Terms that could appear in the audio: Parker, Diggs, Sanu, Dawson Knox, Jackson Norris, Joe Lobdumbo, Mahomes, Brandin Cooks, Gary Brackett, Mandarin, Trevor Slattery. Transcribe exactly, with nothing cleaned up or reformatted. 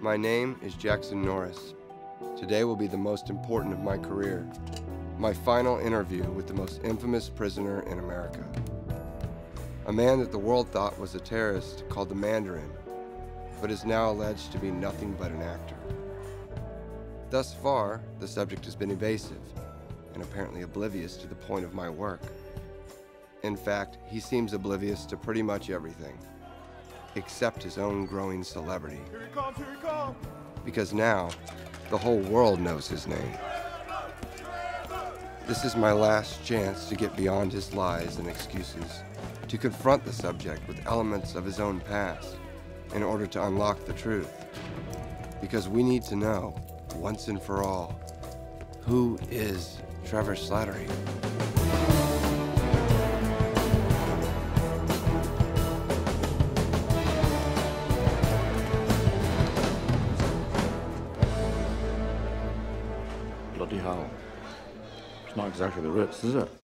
My name is Jackson Norris. Today will be the most important of my career, my final interview with the most infamous prisoner in America. A man that the world thought was a terrorist called the Mandarin, but is now alleged to be nothing but an actor. Thus far, the subject has been evasive and apparently oblivious to the point of my work. In fact, he seems oblivious to pretty much everything, except his own growing celebrity. Here he comes, here he comes. Because now, the whole world knows his name. Trevor, Trevor. This is my last chance to get beyond his lies and excuses, to confront the subject with elements of his own past in order to unlock the truth. Because we need to know, once and for all, who is Trevor Slattery? Bloody hell. It's not exactly the Ritz, is it?